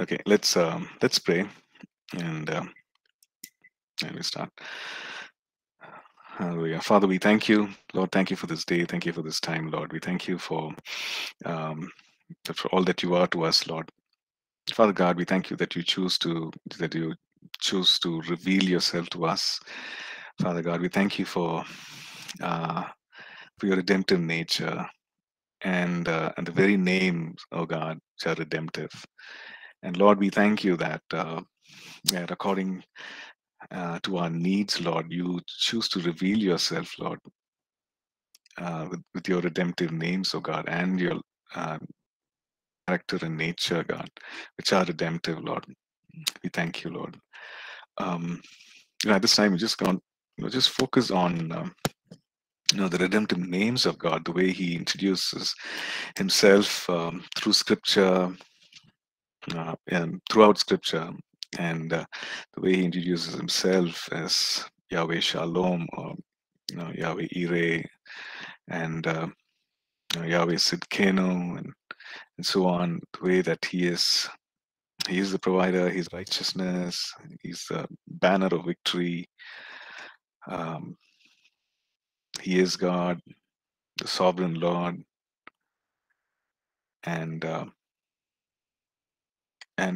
Okay, let's pray and we start. Hallelujah. Father, we thank you, Lord. Thank you for this day. Thank you for this time, Lord. We thank you for all that you are to us, Lord. Father God, we thank you that you choose to reveal yourself to us. Father God, we thank you for your redemptive nature, and the very names, oh God, are redemptive. And Lord, we thank you that according to our needs, Lord, you choose to reveal yourself, Lord, with your redemptive names, oh God, and your character and nature, God, which are redemptive, Lord. We thank you, Lord. At this time, we just just focus on the redemptive names of God, the way He introduces Himself through Scripture and throughout Scripture, and the way He introduces Himself as Yahweh Shalom, or Yahweh Irei, and Yahweh Tsidkenu, and so on. The way that He is the provider, He's righteousness, He's the banner of victory. He is God, the sovereign Lord, and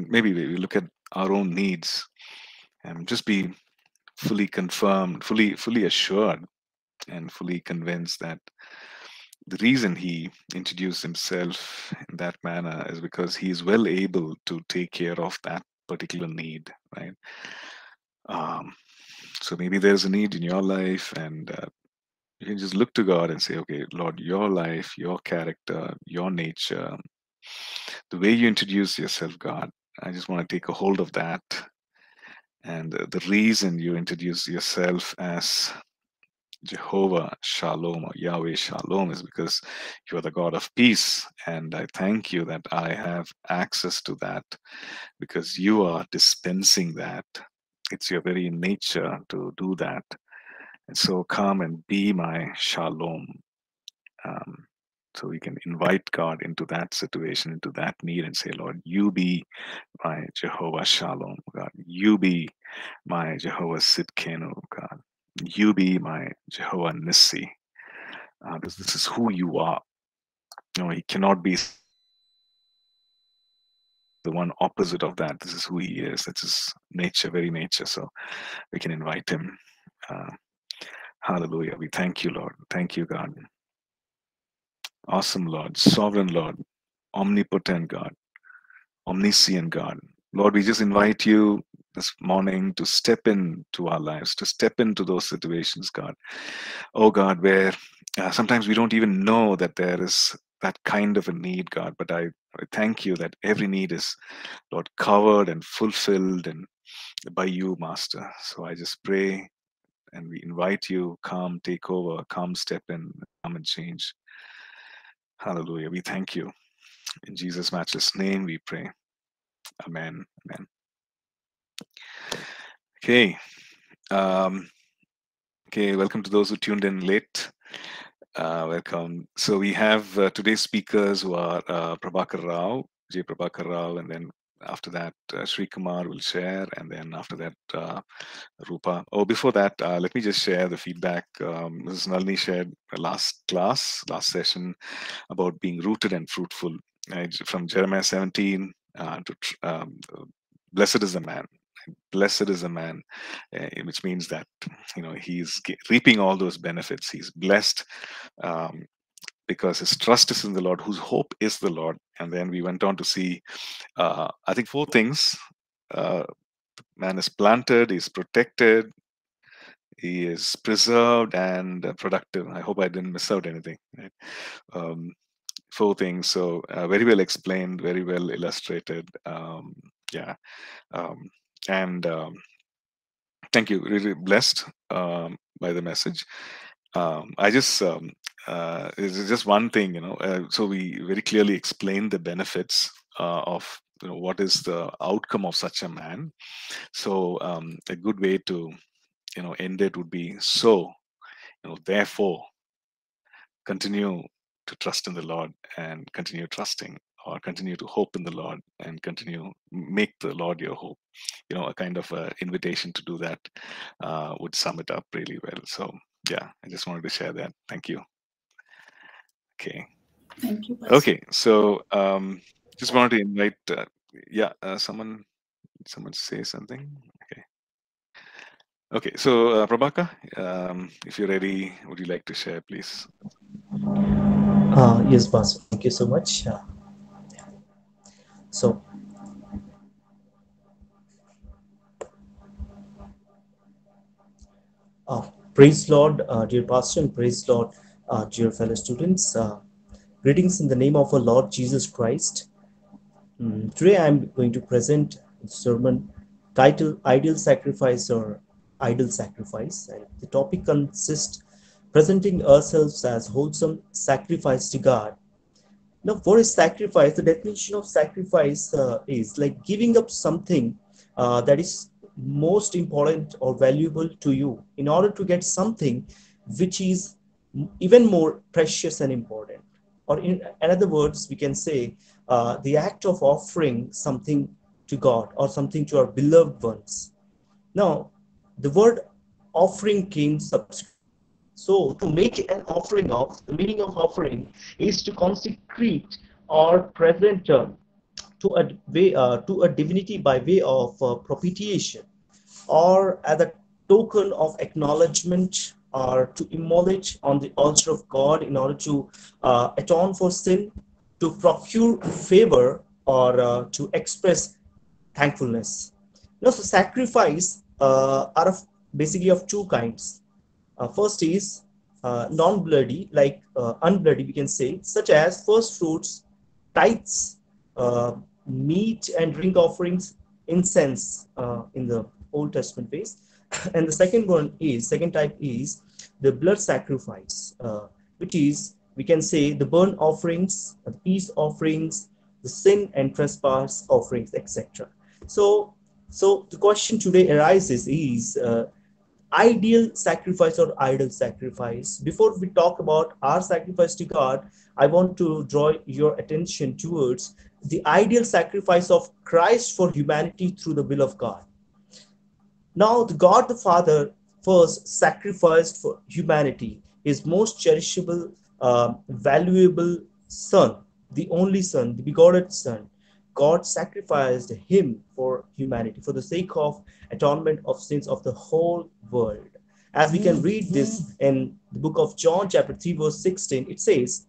maybe we look at our own needs and just be fully confirmed, fully assured, and fully convinced that the reason He introduced Himself in that manner is because He is well able to take care of that particular need, right? So maybe there's a need in your life, and you can just look to God and say, okay, Lord, your life, your character, your nature, the way you introduce yourself, God, I just want to take a hold of that. And the reason you introduce yourself as Jehovah Shalom, or Yahweh Shalom, is because you are the God of peace, and I thank you that I have access to that because you are dispensing that. It's your very nature to do that, and so come and be my Shalom. So we can invite God into that situation, into that need, and say, Lord, you be my Jehovah Shalom, God. You be my Jehovah Tsidkenu, God. You be my Jehovah Nissi, because this is who you are. No, He cannot be the one opposite of that. This is who He is. That's His nature, very nature. So we can invite Him. Hallelujah. We thank you, Lord. Thank you, God. Awesome Lord, sovereign Lord, omnipotent God, omniscient God. Lord, we just invite you this morning to step into our lives, to step into those situations, God. Oh God, where sometimes we don't even know that there is that kind of a need, God, but I thank you that every need is, Lord, covered and fulfilled and by you, Master. So I just pray and we invite you, come take over, come step in, come and change. Hallelujah. We thank you. In Jesus' matchless name we pray. Amen. Amen. Okay. Okay, welcome to those who tuned in late. Welcome. So we have today's speakers who are Prabhakar Rao, J. Prabhakar Rao, and then after that Srikumar will share, and then after that Rupa. Oh, before that, let me just share the feedback. Mrs. Nalini shared last session about being rooted and fruitful, from Jeremiah 17 blessed is the man. Blessed is the man, which means that he's reaping all those benefits. He's blessed because his trust is in the Lord, whose hope is the Lord. And then we went on to see, I think, four things. Man is planted, he's protected, he is preserved, and productive. I hope I didn't miss out anything. Right? Four things. So very well explained, very well illustrated. Thank you. Really blessed by the message. I just it's just one thing, so we very clearly explained the benefits of what is the outcome of such a man. So a good way to end it would be, so therefore continue to trust in the Lord and continue trusting or continue to hope in the Lord and continue make the Lord your hope. You know, a kind of invitation to do that would sum it up really well. So yeah, I just wanted to share that. Thank you. Okay. Thank you, Basu. Okay, so just wanted to invite, someone say something. Okay. Okay, so Prabhakar, if you're ready, would you like to share, please? Yes, Basu. Thank you so much. So, praise Lord, dear Pastor, and praise Lord, dear fellow students. Greetings in the name of our Lord Jesus Christ. Today I am going to present the sermon titled Ideal Sacrifice or Idol Sacrifice. And the topic consists presenting ourselves as wholesome sacrifice to God. Now, for a sacrifice, the definition of sacrifice is like giving up something that is most important or valuable to you in order to get something which is even more precious and important. Or in other words, we can say the act of offering something to God or something to our beloved ones. Now, the word offering came subsequently. So, to make an offering of, the meaning of offering is to consecrate or present to a divinity by way of propitiation, or as a token of acknowledgement, or to immolate on the altar of God in order to atone for sin, to procure favor, or to express thankfulness. Now, so sacrifice are basically of two kinds. First is non-bloody, like unbloody, we can say, such as first fruits, tithes, meat and drink offerings, incense in the Old Testament phase. And the second type is the blood sacrifice, which is, we can say, the burnt offerings, the peace offerings, the sin and trespass offerings, etc. So the question today arises is, ideal sacrifice or idol sacrifice. Before we talk about our sacrifice to God, I want to draw your attention towards the ideal sacrifice of Christ for humanity through the will of God. Now, the God the Father first sacrificed for humanity his most cherishable, valuable Son, the only Son, the begotten Son. God sacrificed him for humanity, for the sake of atonement of sins of the whole world. As we can read this in the book of John, chapter 3, verse 16, it says,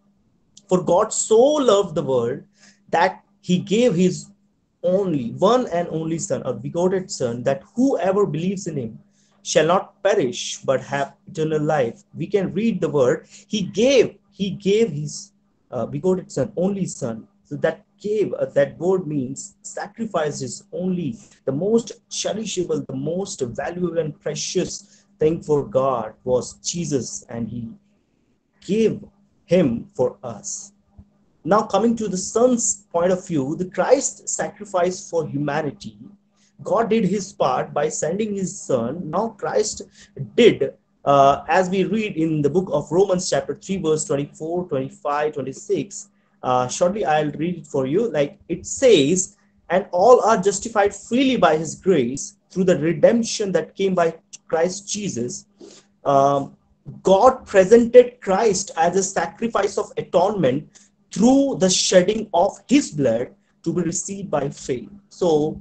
"For God so loved the world that he gave his only, one and only Son, or begotten Son, that whoever believes in him shall not perish, but have eternal life." We can read the word, he gave his begotten Son, only Son. So that gave, that word means sacrifice is only the most cherishable, the most valuable and precious thing for God was Jesus, and he gave him for us. Now, coming to the Son's point of view, the Christ sacrifice for humanity, God did his part by sending his Son. Now Christ did, as we read in the book of Romans chapter 3, verse 24, 25, 26, shortly I'll read it for you. Like it says, "And all are justified freely by his grace through the redemption that came by Christ Jesus." God presented Christ as a sacrifice of atonement through the shedding of his blood to be received by faith. So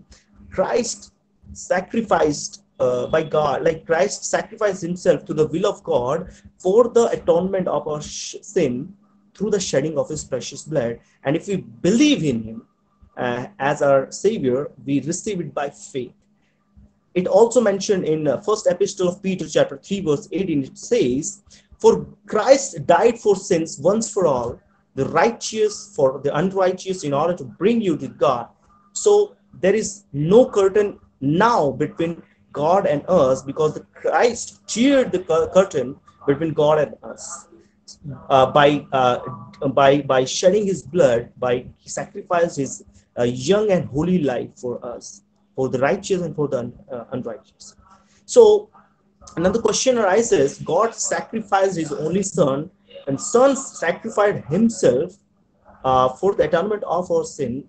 Christ sacrificed by God, like Christ sacrificed himself to the will of God for the atonement of our sin through the shedding of his precious blood. And if we believe in him as our Savior, we receive it by faith. It also mentioned in first epistle of Peter, chapter 3, verse 18, it says, "For Christ died for sins once for all, the righteous for the unrighteous, in order to bring you to God." So there is no curtain now between God and us, because the Christ teared the curtain between God and us. By shedding his blood, he sacrificed his young and holy life for us, for the righteous and for the unrighteous. So another question arises: God sacrificed his only Son, and Son sacrificed himself for the atonement of our sin.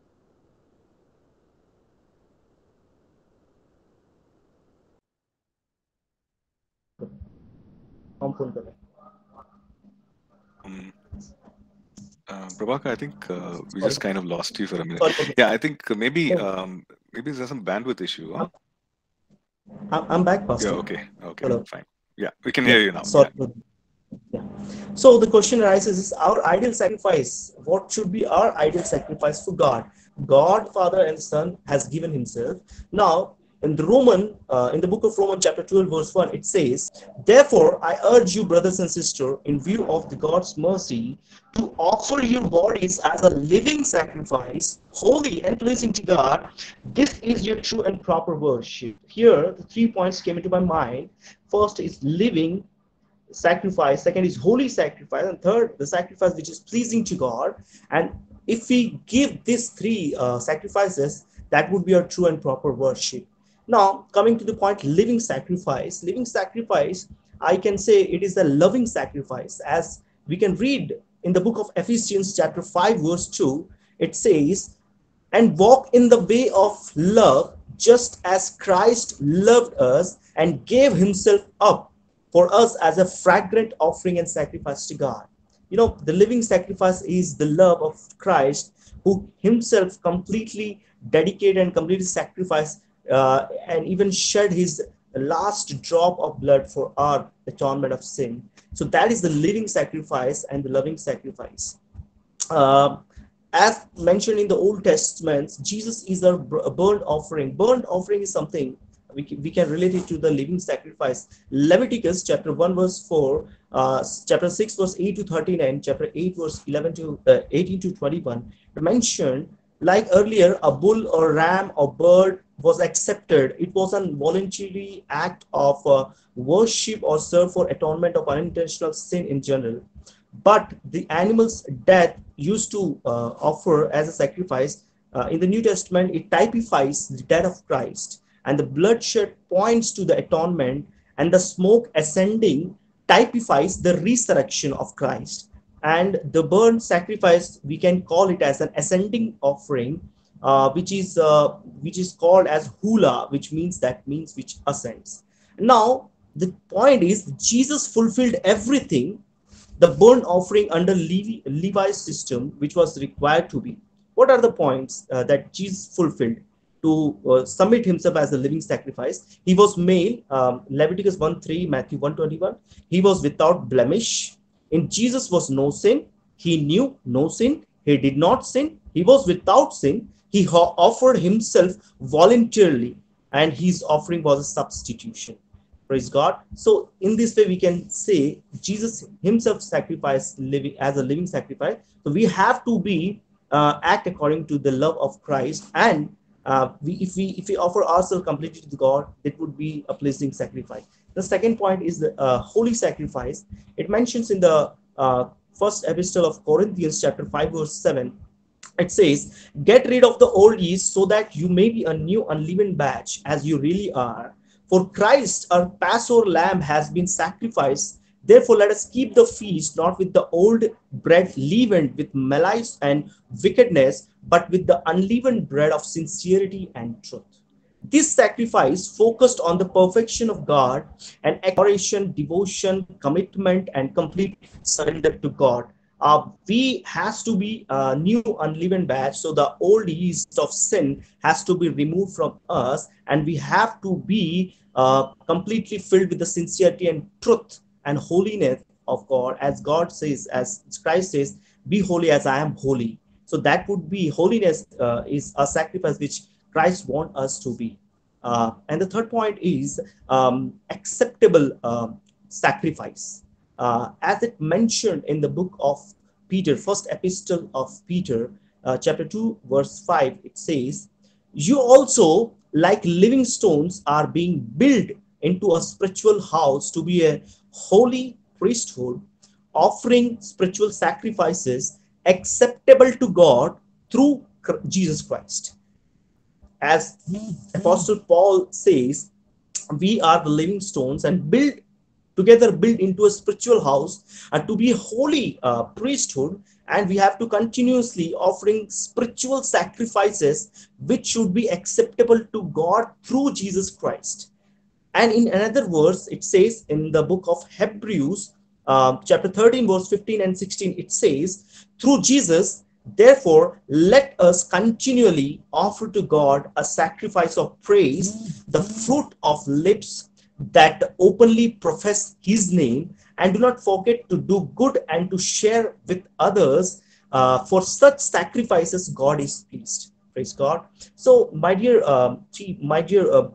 Prabhakar, I think we just kind of lost you for a minute. Yeah, I think maybe there's some bandwidth issue. Huh? I'm back, Pastor. Yeah, okay, hello. Fine. Yeah, we can hear you now. Sorry. Yeah. So the question arises, is our ideal sacrifice, what should be our ideal sacrifice for God? God, Father and Son has given himself. Now, in the book of Romans chapter 12 verse 1, it says, "Therefore I urge you, brothers and sisters, in view of the God's mercy, to offer your bodies as a living sacrifice, holy and pleasing to God. This is your true and proper worship." Here, the 3 points came into my mind. First is living sacrifice, second is holy sacrifice, and third, the sacrifice which is pleasing to God. And if we give these three sacrifices, that would be our true and proper worship. Now, coming to the point, living sacrifice, I can say it is a loving sacrifice. As we can read in the book of Ephesians chapter 5 verse 2, it says, "And walk in the way of love, just as Christ loved us and gave himself up for us as a fragrant offering and sacrifice to God." You know, the living sacrifice is the love of Christ, who himself completely dedicated and completely sacrificed and even shed his last drop of blood for our atonement of sin. So that is the living sacrifice and the loving sacrifice. As mentioned in the Old Testament, Jesus is a burnt offering. Burnt offering is something we can relate it to the living sacrifice. Leviticus chapter 1 verse 4, chapter 6 verse 8 to 13, and chapter 8 verse 18 to 21 mentioned, like earlier, a bull or ram or bird was accepted. It was a voluntary act of worship or serve for atonement of unintentional sin in general. But the animal's death used to offer as a sacrifice, in the New Testament, it typifies the death of Christ, and the bloodshed points to the atonement, and the smoke ascending typifies the resurrection of Christ. And the burnt sacrifice, we can call it as an ascending offering, which is called as hula, which means which ascends. Now the point is, Jesus fulfilled everything the burnt offering under Levi's system, which was required to be. What are the points that Jesus fulfilled to submit himself as a living sacrifice? He was male, Leviticus 1:3, Matthew 1:21. He was without blemish. In Jesus was no sin. He knew no sin. He did not sin. He was without sin. He offered himself voluntarily, and his offering was a substitution. Praise God. So in this way, we can say Jesus himself sacrificed as a living sacrifice. So we have to be act according to the love of Christ, and if we offer ourselves completely to God, it would be a pleasing sacrifice. The second point is the holy sacrifice. It mentions in the first epistle of Corinthians chapter 5 verse 7, it says, "Get rid of the old yeast so that you may be a new unleavened batch as you really are. For Christ our Passover lamb has been sacrificed. Therefore let us keep the feast not with the old bread leavened with malice and wickedness, but with the unleavened bread of sincerity and truth." This sacrifice focused on the perfection of God and adoration, devotion, commitment, and complete surrender to God. We has to be a new unleavened batch, so the old yeast of sin has to be removed from us, and we have to be completely filled with the sincerity and truth and holiness of God, as God says, as Christ says, "Be holy as I am holy." So that would be holiness is a sacrifice which Christ wants us to be. And the third point is acceptable sacrifice. As it mentioned in the book of Peter, first epistle of Peter, chapter 2, verse 5, it says, "You also, like living stones, are being built into a spiritual house to be a holy priesthood, offering spiritual sacrifices acceptable to God through Jesus Christ." As Apostle Paul says, we are the living stones and build into a spiritual house to be a holy priesthood and we have to continuously offering spiritual sacrifices which should be acceptable to God through Jesus Christ. And in another verse, it says in the book of Hebrews, chapter 13, verse 15 and 16, it says, through Jesus, therefore, let us continually offer to God a sacrifice of praise, the fruit of lips that openly profess his name, and do not forget to do good and to share with others, for such sacrifices God is pleased. Praise God. So, my dear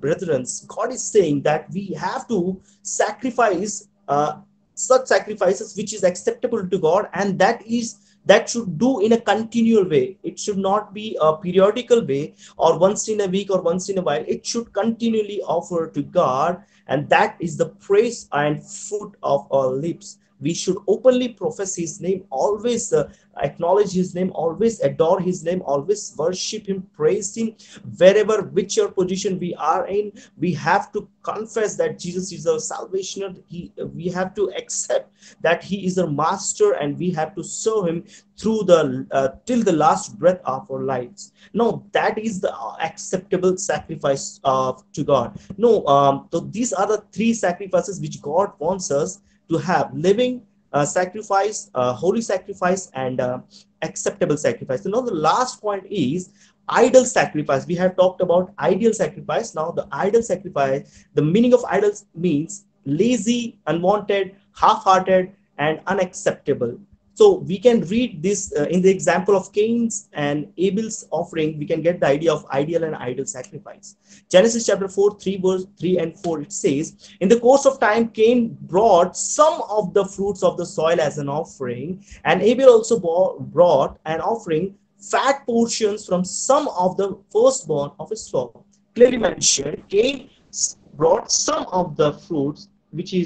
brethren, God is saying that we have to sacrifice such sacrifices which is acceptable to God, and that should do in a continual way. It should not be a periodical way or once in a week or once in a while. It should continually offer to God, and that is the praise and fruit of our lips. We should openly profess his name, always acknowledge his name, always adore his name, always worship him, praise him. Wherever, whichever position we are in, we have to confess that Jesus is our salvation. We have to accept that he is our master, and we have to serve him through the till the last breath of our lives. No, that is the acceptable sacrifice to God. No, so these are the three sacrifices which God wants us to have: living sacrifice, holy sacrifice, and acceptable sacrifice. So now the last point is idol sacrifice. We have talked about ideal sacrifice. Now the idol sacrifice, the meaning of idols means lazy, unwanted, half-hearted, and unacceptable. So we can read this in the example of Cain's and Abel's offering. We can get the idea of ideal and idol sacrifice. Genesis chapter 4, 3 verse 3 and 4, it says, in the course of time, Cain brought some of the fruits of the soil as an offering, and Abel also brought an offering, fat portions from some of the firstborn of his flock. Clearly mentioned, Cain brought some of the fruits, which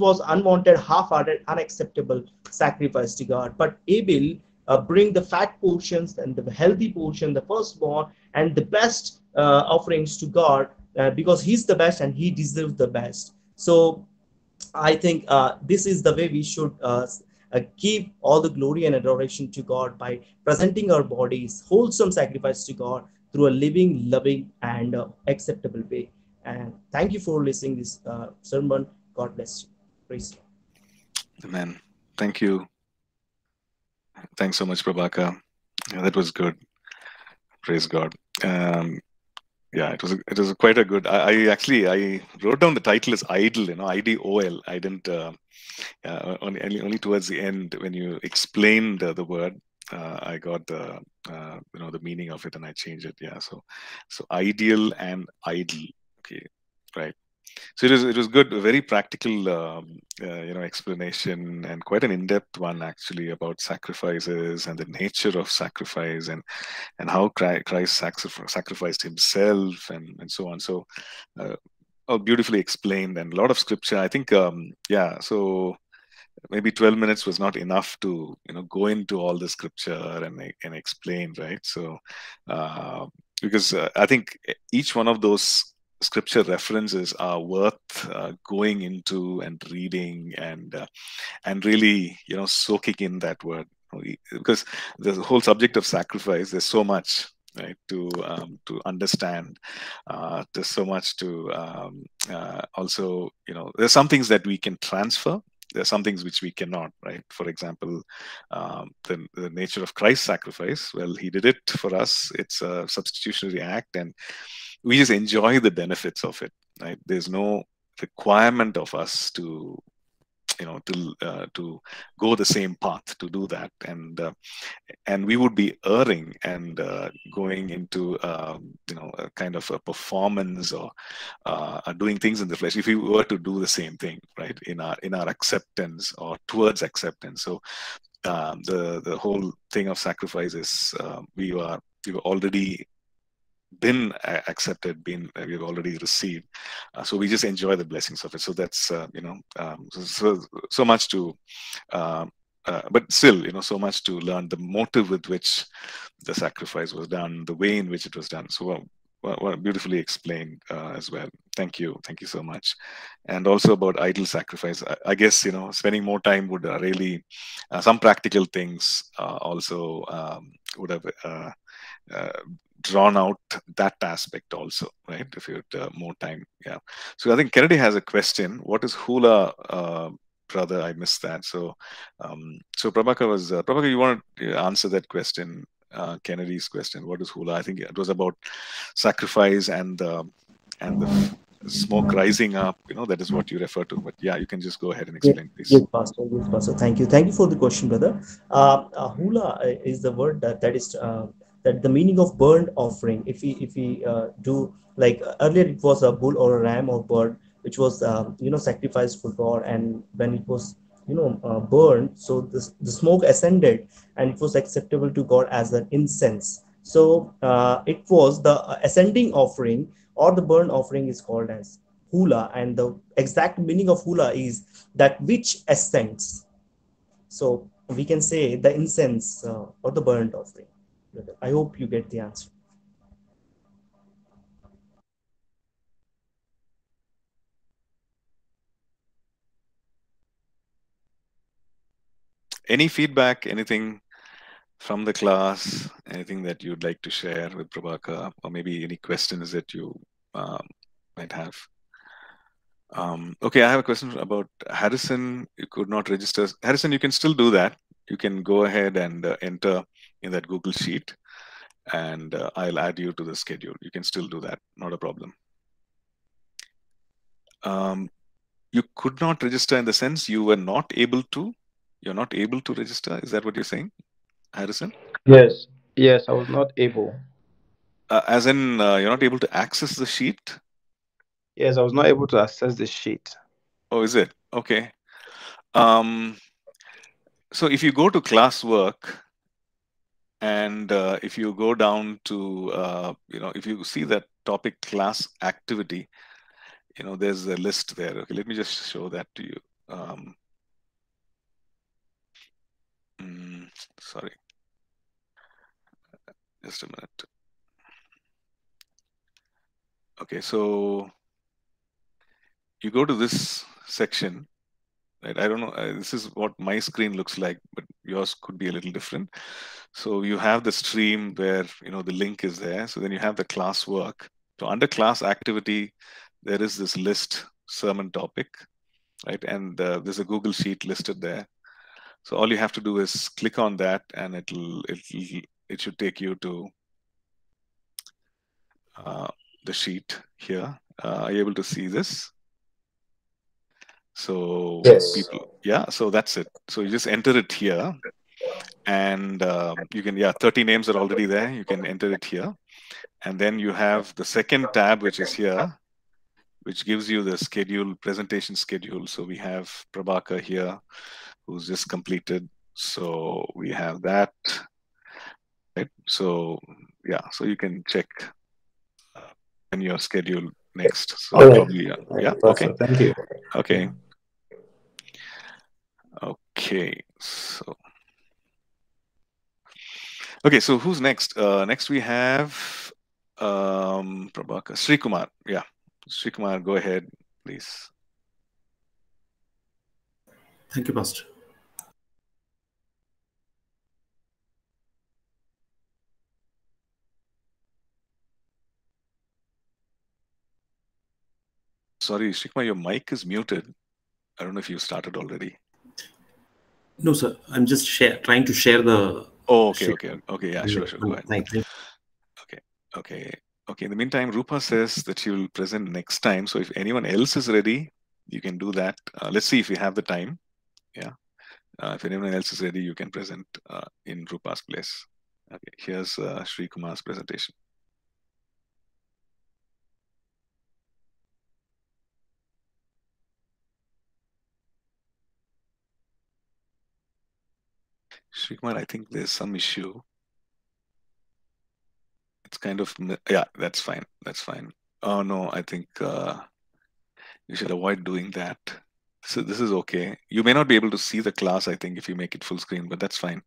was unwanted, half-hearted, unacceptable sacrifice to God. But Abel bring the fat portions and the healthy portion, the firstborn, and the best offerings to God, because he's the best and he deserves the best. So I think this is the way we should give all the glory and adoration to God, by presenting our bodies, wholesome sacrifice to God through a living, loving, and acceptable way. And thank you for listening this sermon. God bless you. Praise you. Amen. Thank you. Thanks so much, Prabhakar. Yeah, that was good. Praise God. Yeah, it was quite a good. I wrote down the title as idol, you know, I-D-O-L. I didn't only towards the end when you explained the word, I got the you know, the meaning of it, and I changed it. Yeah, so ideal and idol. Okay, right. So it was good, a very practical you know, explanation, and quite an in-depth one actually, about sacrifices and the nature of sacrifice, and how Christ sacrificed himself, and so on. So all beautifully explained, and a lot of scripture. I think yeah, so maybe 12 minutes was not enough to, you know, go into all the scripture and explain, right? So because I think each one of those scripture references are worth going into and reading, and really, you know, soaking in that word, because the whole subject of sacrifice, there's so much, right, to understand. There's so much to also, you know, there's some things that we can transfer. There's some things which we cannot, right? For example, the nature of Christ's sacrifice. Well, he did it for us. It's a substitutionary act, and we just enjoy the benefits of it, right? There's no requirement of us to, you know, to go the same path, to do that, and we would be erring and going into you know, a kind of a performance, or doing things in the flesh if we were to do the same thing, right, in our acceptance or towards acceptance. So the whole thing of sacrifice is we were already been accepted, we've already received, so we just enjoy the blessings of it. So that's you know, so much to but still, you know, so much to learn, the motive with which the sacrifice was done, the way in which it was done. So Well, beautifully explained as well. Thank you so much. And also about idol sacrifice, I guess, you know, spending more time would really some practical things also would have drawn out that aspect also, right? If you had more time, yeah. So I think Kennedy has a question. What is hula, brother? I missed that. So, so Prabhakar was Prabhakar, you want to answer that question? Kennedy's question. What is hula? I think it was about sacrifice and the smoke rising up. You know, that is what you refer to. But yeah, you can just go ahead and explain, please. Yes, Pastor. Yes, Pastor. Thank you. Thank you for the question, brother. Hula is the word that the meaning of burnt offering. If we do, like earlier, it was a bull or a ram or bird, which was sacrificed for God, and when it was burned, so the smoke ascended and it was acceptable to God as an incense. So it was the ascending offering, or the burnt offering is called as hula, and the exact meaning of hula is that which ascends. So we can say the incense or the burnt offering. I hope you get the answer. Any feedback, anything from the class, anything that you'd like to share with Prabhakar, or maybe any questions that you might have? Okay, I have a question about Harrison. You could not register. Harrison, you can still do that. You can go ahead and enter in that Google Sheet, and I'll add you to the schedule. You can still do that. Not a problem. You could not register in the sense you were not able to. You're not able to register? Is that what you're saying, Harrison? Yes. Yes, I was not able. As in, you're not able to access the sheet? Yes, I was not able to access the sheet. Oh, is it? Okay. So if you go to classwork, and if you go down to, if you see that topic class activity, there's a list there. Okay, let me just show that to you. Sorry, just a minute. Okay, so you go to this section, right? I don't know, this is what my screen looks like, but yours could be a little different. So you have the stream where, the link is there. So then you have the classwork. So under class activity, there is this list, sermon topic, right? And there's a Google Sheet listed there. So all you have to do is click on that, and it should take you to the sheet here. Are you able to see this? So yes. People, yeah. So that's it. So you just enter it here, and you can 30 names are already there. You can enter it here, and then you have the second tab, which is here, which gives you the schedule, presentation schedule. So we have Prabhakar here, who's just completed. So we have that, right? So yeah, so you can check in your schedule next. So all right. Probably, yeah. Okay. Thank you. Okay. Okay. So. Okay. So who's next? Next we have Prabhakar Srikumar. Yeah, Srikumar, go ahead, please. Thank you, Pastor. Sorry, Srikumar, your mic is muted. I don't know if you started already. No, sir. I'm just trying to share the... Oh, okay, okay. Okay, yeah, sure. Go ahead. Thank you. Okay. In the meantime, Rupa says that she will present next time. So if anyone else is ready, you can do that. Let's see if we have the time. Yeah. If anyone else is ready, you can present in Rupa's place. Okay. Here's Srikumar's presentation. Srikumar, I think there's some issue. It's kind of, yeah, that's fine. That's fine. Oh, no, I think you should avoid doing that. So this is okay. You may not be able to see the class, I think, if you make it full screen, but that's fine.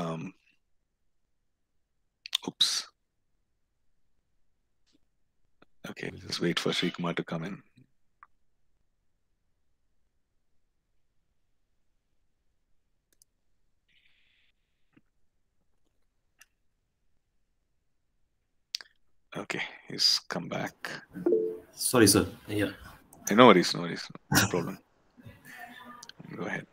Oops. Okay, we'll just wait for Srikumar to come in. Okay, he's come back. Sorry, sir. Yeah. No worries, no worries. No problem. Go ahead.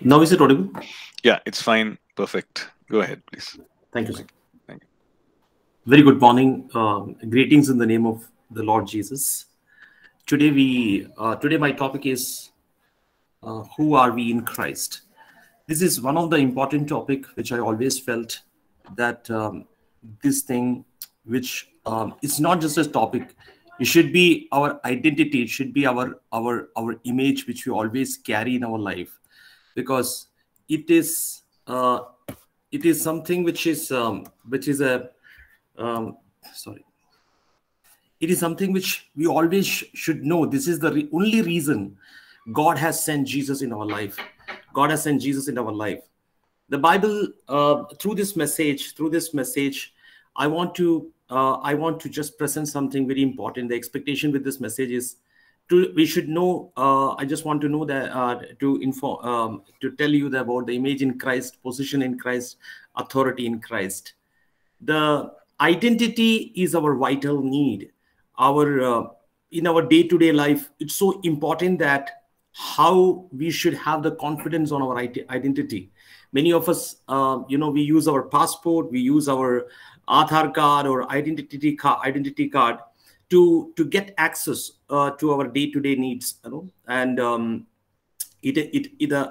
Now is it audible? Yeah, it's fine. Perfect. Go ahead, please. Thank you, sir. Thank you. Very good morning. Greetings in the name of the Lord Jesus. Today my topic is who are we in Christ? This is one of the important topic which I always felt that this thing which it's not just a topic. It should be our identity. It should be our image which we always carry in our life, because it is something which we always should know. This is the only reason God has sent Jesus in our life. God has sent Jesus in our life. The Bible through this message, I want to just present something very important. The expectation with this message is to tell you about the image in Christ, position in Christ, authority in Christ. The identity is our vital need. In our day-to-day life, it's so important that how we should have the confidence on our identity. Many of us, we use our passport, we use our Aadhaar card or identity card to get access to our day-to-day needs. The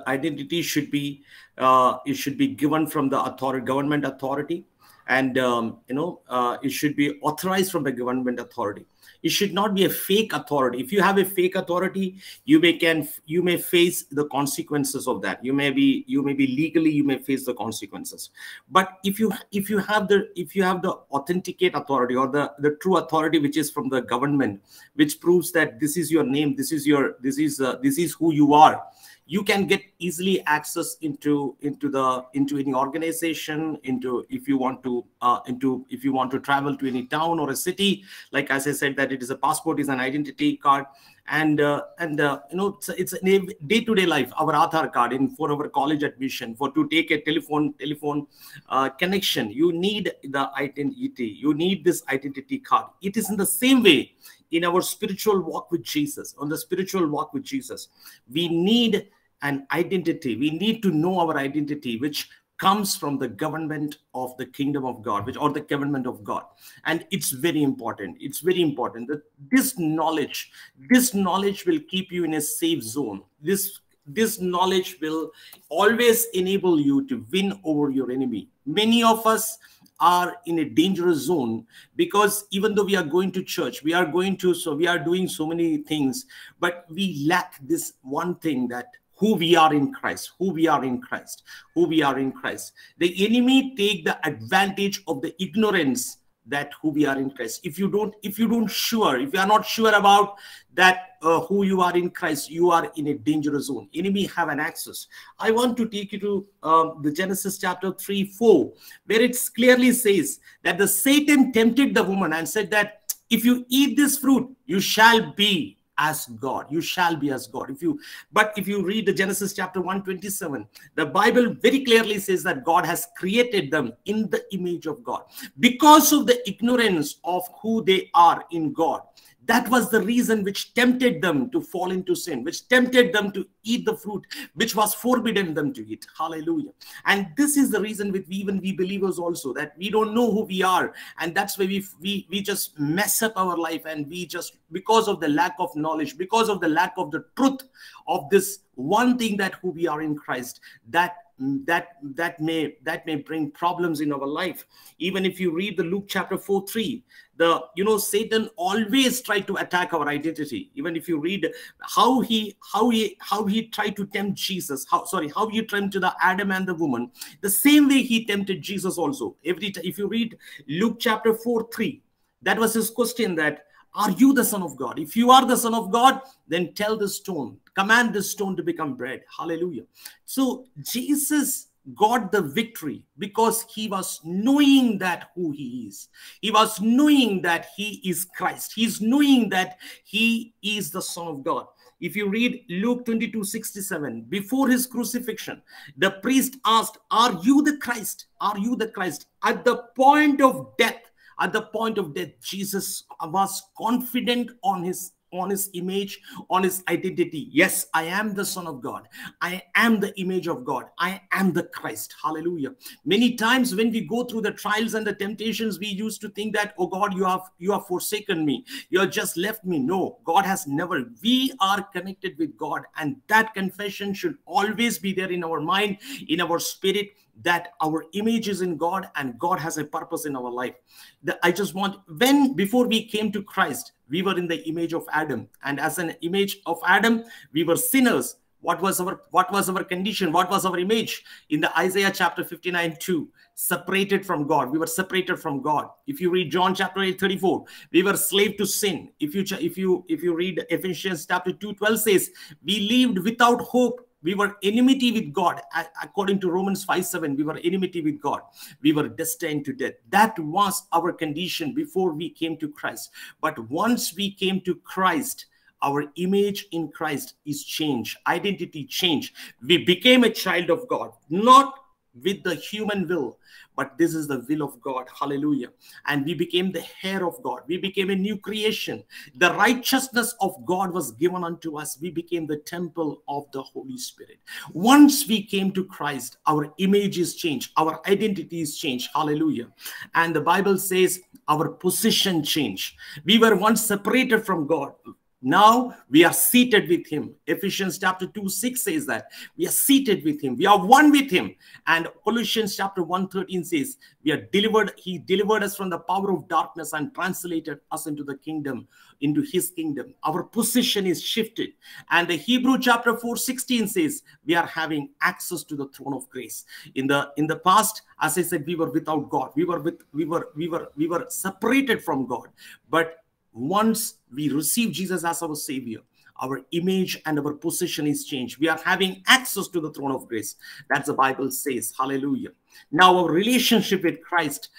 identity should be given from the government authority, and it should be authorized from the government authority. It should not be a fake authority. If you have a fake authority, you may face the consequences of that. You may be legally, you may face the consequences. But if you have the authenticate authority, or the true authority which is from the government, which proves that this is your name, this is who you are, you can get easily access into any organization, if you want to travel to any town or a city. Like as I said, that it is a passport, is an identity card, it's a day-to-day life. Our Aadhaar card for our college admission, to take a telephone connection, you need the identity. You need this identity card. It is in the same way in our spiritual walk with Jesus. On the spiritual walk with Jesus, we need an identity. We need to know our identity, which comes from the government of the kingdom of God, or the government of God. And it's very important. It's very important that this knowledge will keep you in a safe zone. This knowledge will always enable you to win over your enemy. Many of us are in a dangerous zone, because even though we are going to church, we are doing so many things, but we lack this one thing, that who we are in Christ. The enemy take the advantage of the ignorance that who we are in Christ. If you are not sure about that, who you are in Christ, you are in a dangerous zone. Enemy have an access. I want to take you to the Genesis chapter 3:4, where it clearly says that the Satan tempted the woman and said that if you eat this fruit, you shall be as God. You shall be as God. If you read the Genesis chapter 1:27, the Bible very clearly says that God has created them in the image of God. Because of the ignorance of who they are in God, that was the reason which tempted them to fall into sin, which tempted them to eat the fruit which was forbidden them to eat. Hallelujah. And this is the reason with even we believers also, that we don't know who we are. And that's why we just mess up our life, and because of the lack of knowledge, because of the lack of the truth of this one thing, that who we are in Christ, that may bring problems in our life. Even if you read the Luke chapter 4:3, Satan always tried to attack our identity. Even if you read how he tried to tempt Jesus, how he tempted the Adam and the woman, the same way he tempted Jesus also. If you read Luke chapter 4:3, that was his question, that Are you the Son of God? If you are the Son of God, then tell the stone, command the stone to become bread. Hallelujah. So Jesus got the victory because he was knowing that who he is. He was knowing that he is Christ. He's knowing that he is the Son of God. If you read Luke 22:67, before his crucifixion, the priest asked, are you the Christ? Are you the Christ? At the point of death, Jesus was confident on his image, on his identity. Yes, I am the Son of God. I am the image of God. I am the Christ. Hallelujah. Many times when we go through the trials and the temptations, we used to think that, oh God, you have forsaken me. You have just left me. No, God has never. We are connected with God, and that confession should always be there in our mind, in our spirit, that our image is in God and God has a purpose in our life. Before we came to Christ, we were in the image of Adam. And as an image of Adam, we were sinners. What was our condition? What was our image? In the Isaiah chapter 59:2, separated from God. We were separated from God. If you read John chapter 8:34, we were slave to sin. If you read Ephesians chapter 2:12 says, we lived without hope. We were enmity with God. According to Romans 5:7, we were enmity with God. We were destined to death. That was our condition before we came to Christ. But once we came to Christ, our image in Christ is changed. Identity changed. We became a child of God, not with the human will, but this is the will of God. Hallelujah. And we became the heir of God. We became a new creation. The righteousness of God was given unto us. We became the temple of the Holy Spirit. Once we came to Christ, our image is changed. Our identity is changed. Hallelujah. And the Bible says our position changed. We were once separated from God. Now we are seated with him. Ephesians chapter 2:6 says that we are seated with him. We are one with him. And Colossians chapter 1:13 says we are delivered. He delivered us from the power of darkness and translated us into the kingdom, into his kingdom. Our position is shifted. And the Hebrew chapter 4:16 says we are having access to the throne of grace. In the past, as I said, we were without God. We were separated from God. But once we receive Jesus as our Savior, our image and our position is changed. We are having access to the throne of grace. That's the Bible says. Hallelujah. Now our relationship with Christ,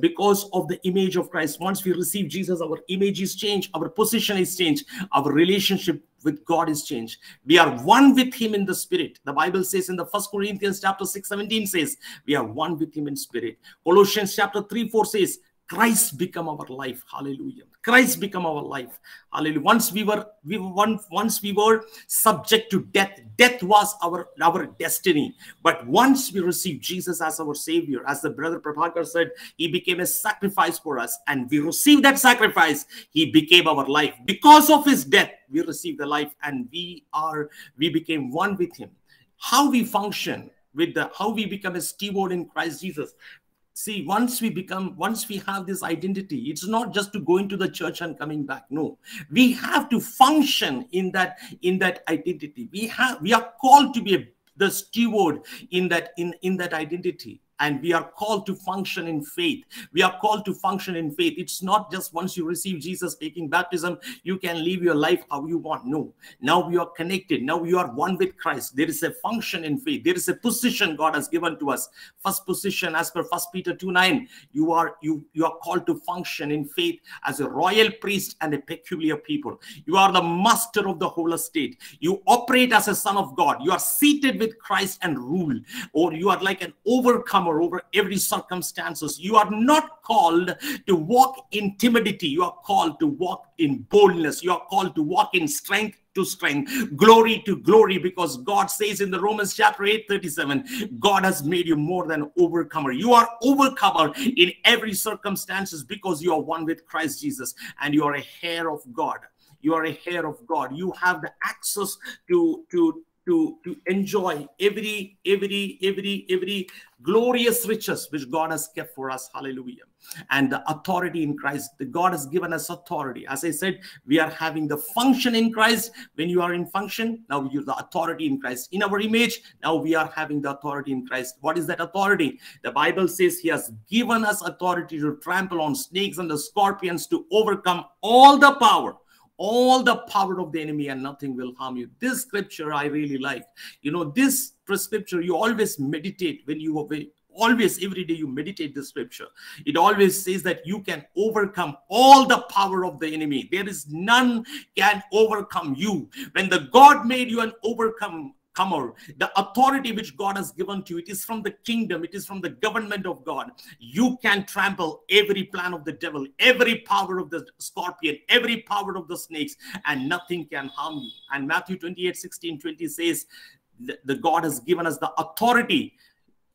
because of the image of Christ, once we receive Jesus, our image is changed, our position is changed, our relationship with God is changed. We are one with him in the spirit. The Bible says in the 1 Corinthians chapter 6:17 says, we are one with him in spirit. Colossians chapter 3:4 says, Christ become our life. Hallelujah. Christ become our life. Hallelujah. Once we were subject to death, death was our destiny. But once we received Jesus as our Savior, as the brother Prabhakar said, he became a sacrifice for us. And we received that sacrifice. He became our life. Because of his death, we received the life, and we became one with him. How we function with how we become a steward in Christ Jesus. See, once we have this identity, it's not just to go into the church and coming back. No, we have to function in that identity. We are called to be the steward in that identity. And we are called to function in faith. We are called to function in faith. It's not just once you receive Jesus taking baptism, you can live your life how you want. No. Now you are connected. Now you are one with Christ. There is a function in faith. There is a position God has given to us. First position, as per 1 Peter 2:9, you are called to function in faith as a royal priest and a peculiar people. You are the master of the whole estate. You operate as a son of God. You are seated with Christ and rule. Or you are like an overcomer over every circumstances. You are not called to walk in timidity. You are called to walk in boldness. You are called to walk in strength to strength, glory to glory, because God says in the Romans chapter 8:37, God has made you more than overcomer. You are overcomer in every circumstances because you are one with Christ Jesus, and you are a heir of God. You are a heir of God. You have the access to to enjoy every glorious riches which God has kept for us. Hallelujah. And the authority in Christ, God has given us authority. As I said, we are having the function in Christ. When you are in function, now you're the authority in Christ. In our image, now we are having the authority in Christ. What is that authority? The Bible says he has given us authority to trample on snakes and the scorpions, to overcome all the power of the enemy, and nothing will harm you. This scripture I really like. You know, this scripture you always meditate when you obey. Always, every day you meditate the scripture. It always says that you can overcome all the power of the enemy. There is none can overcome you. When the God made you an overcomer, the authority which God has given to you, it is from the kingdom. It is from the government of God. You can trample every plan of the devil, every power of the scorpion, every power of the snakes, and nothing can harm you. And Matthew 28:16-20 says the God has given us the authority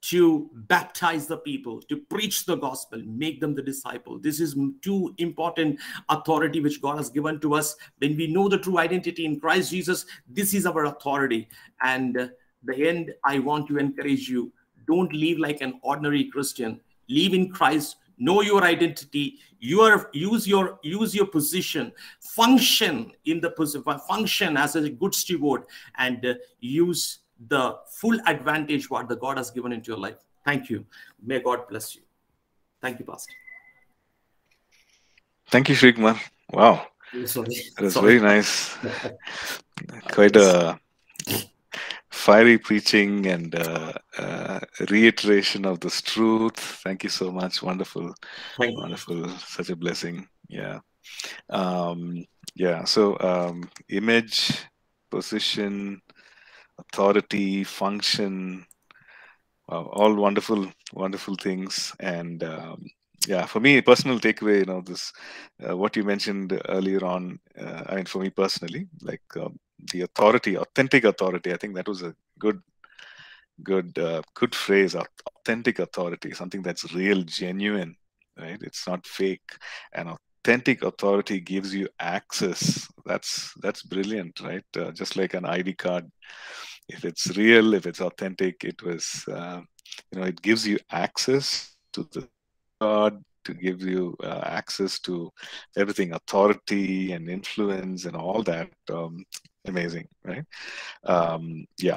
to baptize the people, to preach the gospel, make them the disciple. This is two important authority which God has given to us. When we know the true identity in Christ Jesus, this is our authority. And the end, I want to encourage you, don't live like an ordinary Christian. Live in Christ. Know your identity. Use your position. Function in the position. Function as a good steward, and use the full advantage what the God has given into your life. Thank you. May God bless you. Thank you, Pastor. Thank you, Srikumar. Wow. That's very nice. Quite a fiery preaching and reiteration of this truth. Thank you so much. Wonderful. Thank you. Wonderful. Such a blessing. Yeah. Image, position, authority, function, all wonderful things. And for me, a personal takeaway, you know, this what you mentioned earlier on, I mean, for me personally, like the authority, authentic authority, I think that was a good phrase, authentic authority, something that's real, genuine, right? It's not fake. And authentic authority gives you access. That's brilliant, right? Just like an ID card, if it's real, if it's authentic, it was, it gives you access to the God, to give you access to everything, authority and influence and all that. Amazing, right? I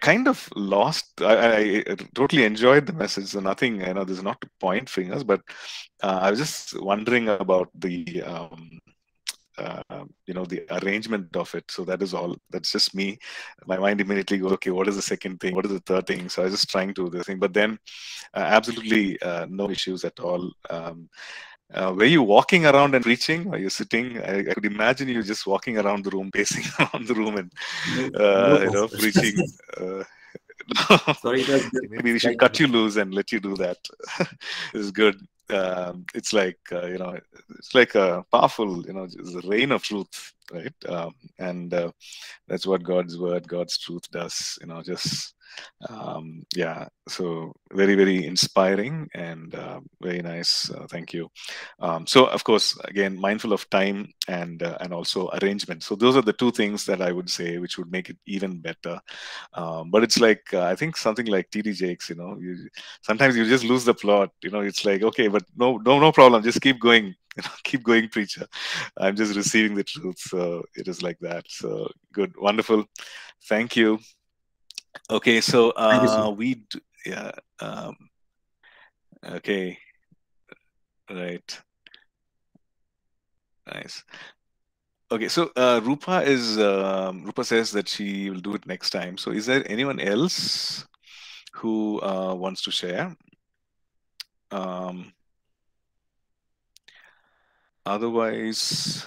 kind of lost. I totally enjoyed the message. So nothing, this is not to point fingers, but I was just wondering about the, the arrangement of it. So that is all. That's just me. My mind immediately goes, okay, what is the second thing? What is the third thing? So I was just trying to do this thing. But then, absolutely no issues at all. Were you walking around and preaching? Are you sitting? I could imagine you just walking around the room, pacing around the room, and preaching. Sorry, maybe we should cut you loose and let you do that. It's good. It's like it's like a powerful, the rain of truth, right? And that's what God's word, God's truth does. So very, very inspiring and very nice. Thank you. So of course, again, mindful of time and also arrangement. So those are the two things that I would say which would make it even better. But it's like, I think something like T.D. Jakes, sometimes you just lose the plot. It's like, okay, but no problem. Just keep going. Keep going, preacher. I'm just receiving the truth. So it is like that. So good. Wonderful. Thank you. Okay, so okay, right, nice. Okay, so Rupa says that she will do it next time. So is there anyone else who wants to share? Otherwise,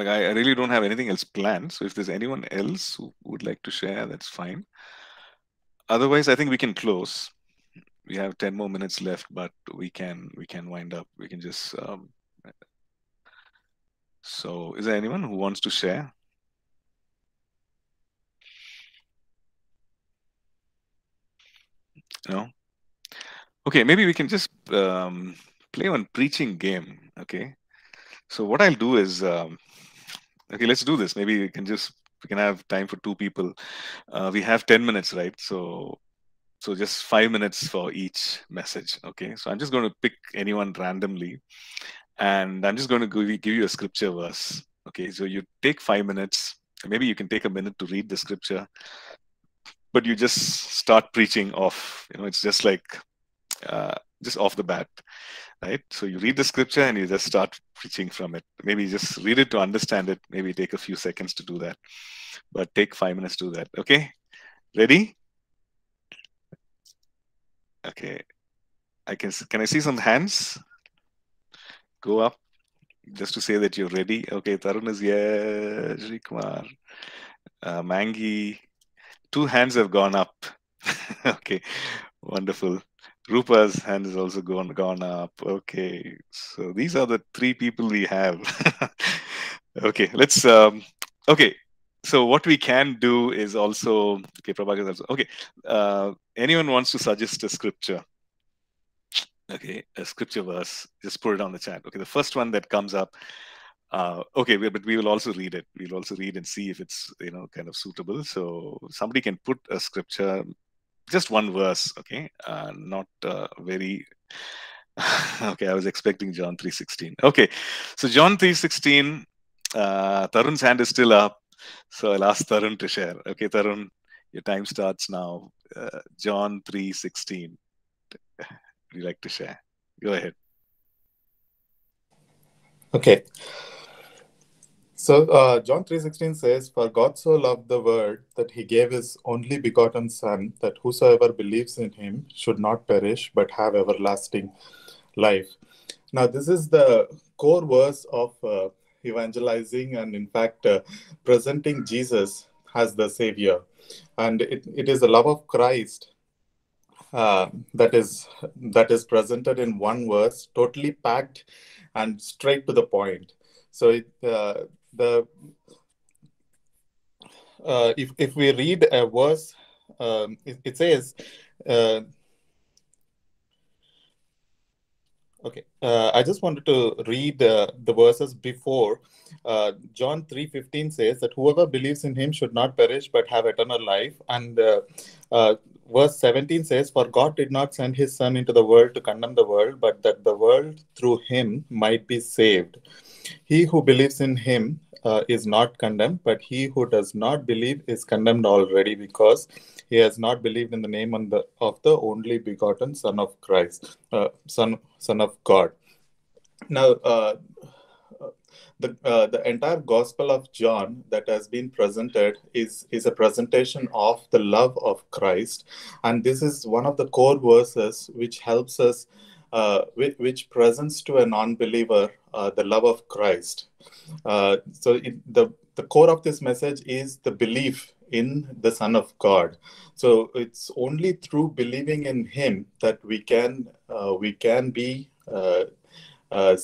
I really don't have anything else planned. So if there's anyone else who would like to share, that's fine. Otherwise, I think we can close. We have 10 more minutes left, but we can wind up. We can just. So is there anyone who wants to share? No? Okay, maybe we can just play one preaching game. Okay. So what I'll do is, okay, let's do this. Maybe we can have time for two people. We have 10 minutes, right? So just 5 minutes for each message, okay? So I'm just going to pick anyone randomly, and I'm just going to give you a scripture verse, okay? So you take 5 minutes. Maybe you can take a minute to read the scripture, but you just start preaching off. You know, it's just like, just off the bat, right? So you read the scripture and you just start preaching from it. Maybe just read it to understand it. Maybe take a few seconds to do that, but take 5 minutes to do that, okay? Ready? Okay, can I see some hands go up just to say that you're ready? Okay, Tarun is here, Srikumar, Mangi. Two hands have gone up. Okay, wonderful. Rupa's hand is also gone up. Okay, so these are the three people we have. Okay, let's, okay. So what we can do is also, okay, Prabhakar also, okay, anyone wants to suggest a scripture? Okay, a scripture verse, just put it on the chat. Okay, the first one that comes up, okay, but we will also read it. We'll also read and see if it's, you know, kind of suitable. So somebody can put a scripture, just one verse, okay, not very, okay, I was expecting John 3:16. Okay, so John 3:16, Tarun's hand is still up. So I'll ask Tarun to share. Okay, Tarun, your time starts now. John 3:16. Would you like to share? Go ahead. Okay. So John 3:16 says, "For God so loved the world that he gave his only begotten Son, that whosoever believes in him should not perish but have everlasting life." Now, this is the core verse of evangelizing and, in fact, presenting Jesus as the Savior. And it is the love of Christ that is presented in one verse, totally packed and straight to the point. So if we read a verse, it says, okay, I just wanted to read the verses before. John 3:15 says that whoever believes in him should not perish but have eternal life. And verse 17 says, "For God did not send his Son into the world to condemn the world, but that the world through him might be saved. He who believes in him is not condemned, but he who does not believe is condemned already, because he has not believed in the name of the only begotten Son of Christ, Son of God." Now, the entire Gospel of John that has been presented is a presentation of the love of Christ, and this is one of the core verses which helps us, which presents to a non-believer the love of Christ. So the core of this message is the belief in the Son of God. So it's only through believing in him that we can be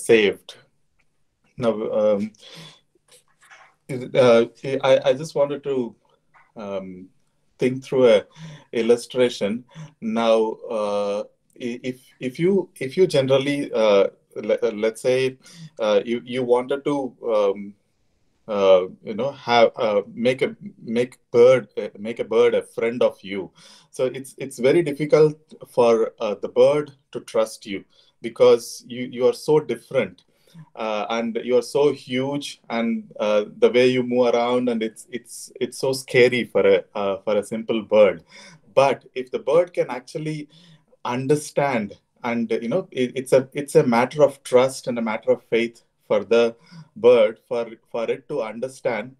saved. Now, I just wanted to think through an illustration. Now, if you generally let's say you wanted to have make a bird a friend of you. So it's very difficult for the bird to trust you, because you are so different, and you are so huge, and the way you move around, and it's so scary for a simple bird. But if the bird can actually understand, and you know, it's a matter of trust and a matter of faith for the bird, for it to understand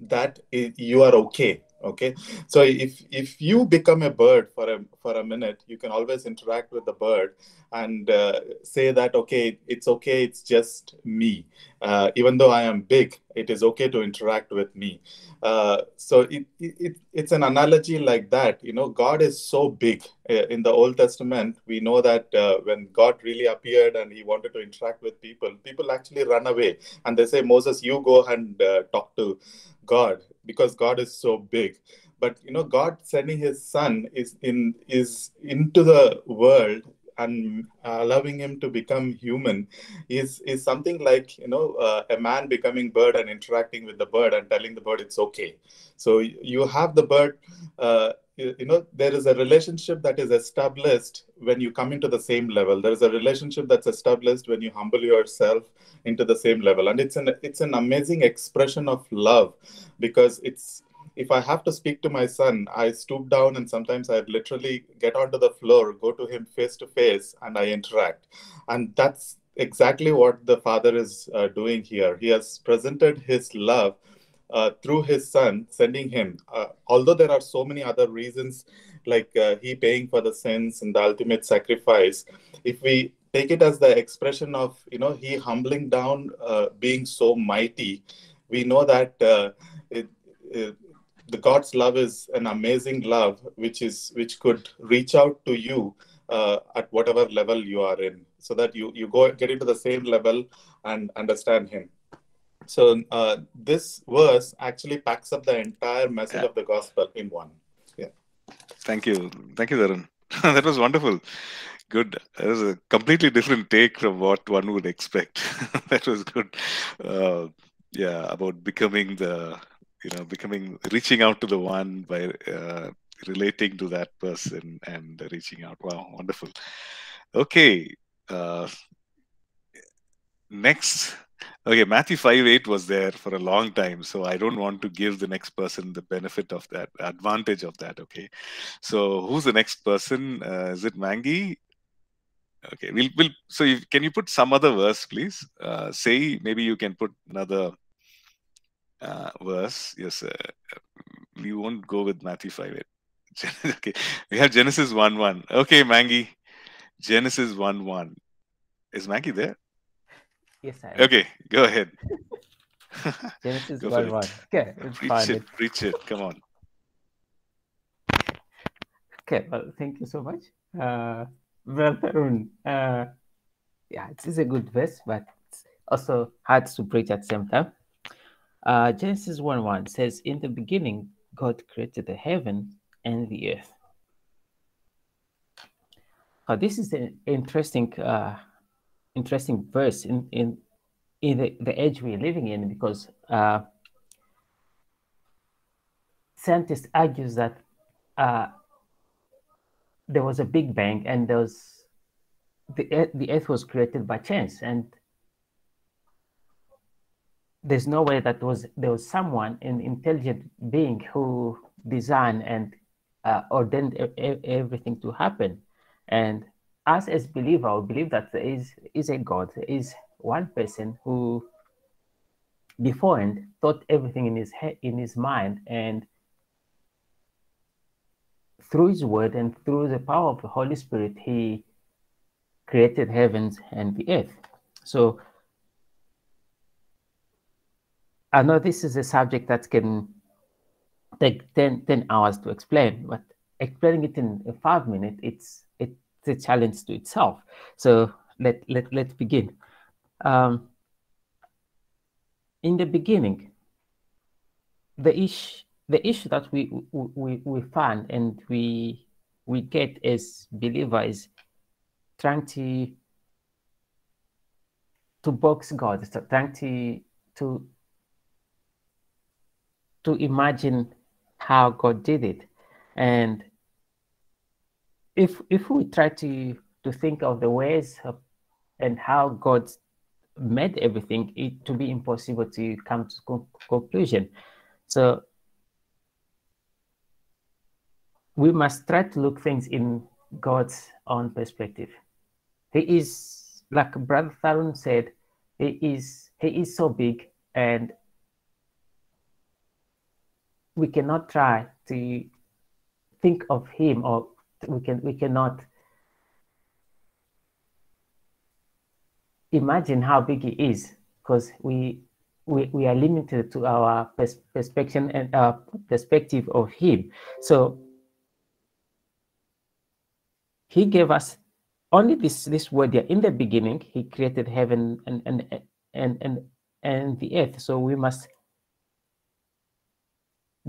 that you are okay. Okay, so if you become a bird for a minute, you can always interact with the bird and say that, okay, it's okay, it's just me. Even though I am big, it is okay to interact with me. So it's an analogy like that. You know, God is so big. In the Old Testament, we know that when God really appeared and he wanted to interact with people, people actually run away. And they say, "Moses, you go and talk to God," because God is so big. But you know, God sending his Son is into the world, and allowing him to become human is something like, a man becoming bird and interacting with the bird and telling the bird it's okay. So you have the bird, there is a relationship that is established when you come into the same level. There is a relationship that's established when you humble yourself into the same level. And it's an amazing expression of love, because it's, if I have to speak to my son, I stoop down and sometimes I literally get onto the floor, go to him face to face, and I interact. And that's exactly what the Father is doing here. He has presented his love through his son, sending him. Although there are so many other reasons, like he paying for the sins and the ultimate sacrifice, if we take it as the expression of, he humbling down, being so mighty, we know that the God's love is an amazing love, which could reach out to you at whatever level you are in, so that you go get into the same level and understand him. So this verse actually packs up the entire message of the gospel in one. Yeah. Thank you, Tarun. That was wonderful. Good. That was a completely different take from what one would expect. That was good. About becoming the, reaching out to the one by relating to that person and reaching out. Wow, wonderful. Okay. Next. Okay, Matthew 5:8 was there for a long time, so I don't want to give the next person the benefit of that, advantage of that, okay? So who's the next person? Is it Mangi? Okay, can you put some other verse, please? Maybe you can put another verse. Yes, we won't go with Matthew 5:8. Okay, we have Genesis 1:1. Okay, Mangi, Genesis 1:1. Is Mangi there? Yes, I am. Okay, go ahead. Genesis 1:1. Okay, it's preach it. Come on. Okay, well, thank you so much, Brother Tarun. It is a good verse, but it's also hard to preach at the same time. Genesis 1:1 says, "In the beginning, God created the heaven and the earth." This is an interesting verse in the age we're living in, because scientists argues that there was a big bang and there was the earth was created by chance, and there's no way that there was someone, an intelligent being, who designed and ordained everything to happen. And us as believers, we believe that there is a God, there is one person who beforehand thought everything in his head, in his mind, and through his word and through the power of the Holy Spirit, he created heavens and the earth. So I know this is a subject that can take 10 hours to explain, but explaining it in 5 minutes, it's a challenge to itself. So let's begin. In the beginning, the issue that we find and we get as believers is trying to box God, trying to imagine how God did it. And if we try to think of the ways and how God made everything, it to be impossible to come to conclusion. So we must try to look things in God's own perspective. He is, like Brother Tarun said, he is so big, and we cannot try to think of him, or we cannot imagine how big he is, because we are limited to our perspective and our perspective of him. So he gave us only this word here. In the beginning, he created heaven and the earth. So we must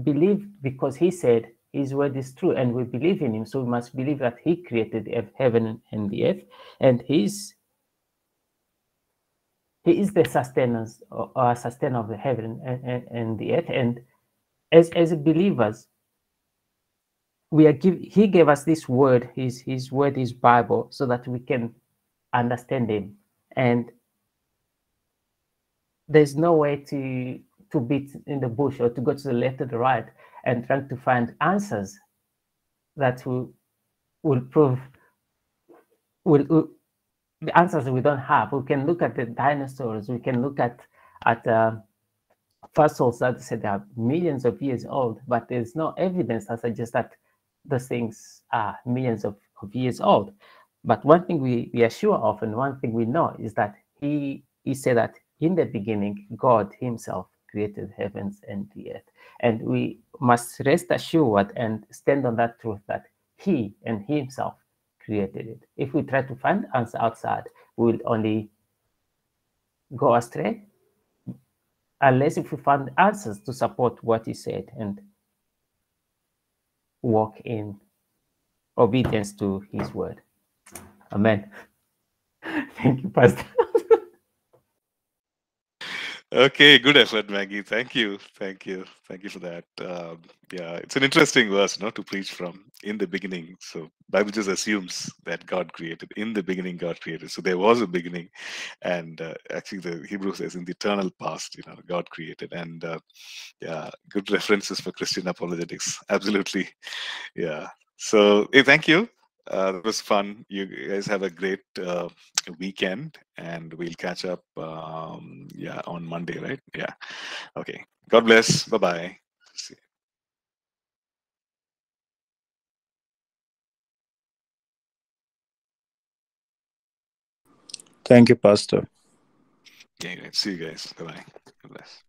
believe, because he said His word is true, and we believe in him. So we must believe that he created heaven and the earth, and he is the sustainer of the heaven and the earth. And as believers, we are he gave us this word. His word is Bible, so that we can understand him. And there's no way to beat in the bush or to go to the left or the right and trying to find answers that will prove the answers we don't have. We can look at the dinosaurs. We can look at fossils that say they are millions of years old, but there's no evidence that suggests that those things are millions of years old. But one thing we are sure of, and one thing we know, is that he said that in the beginning, God himself created heavens and the earth. And we must rest assured and stand on that truth that he and himself created it. If we try to find answers outside, we will only go astray, unless if we find answers to support what he said and walk in obedience to his word. Amen. Thank you, Pastor. Okay, good effort, Mangi. Thank you. Thank you. Thank you for that. Yeah, it's an interesting verse, not to preach from, in the beginning. So Bible just assumes that God created. In the beginning, God created. So there was a beginning. And actually, the Hebrew says in the eternal past, you know, God created. And yeah, good references for Christian apologetics. Absolutely. Yeah. So hey, thank you. It was fun. You guys have a great weekend, and we'll catch up yeah, on Monday, right? Yeah. Okay. God bless. Bye-bye. See you. Thank you, Pastor. Yeah, see you guys. Bye-bye. God bless.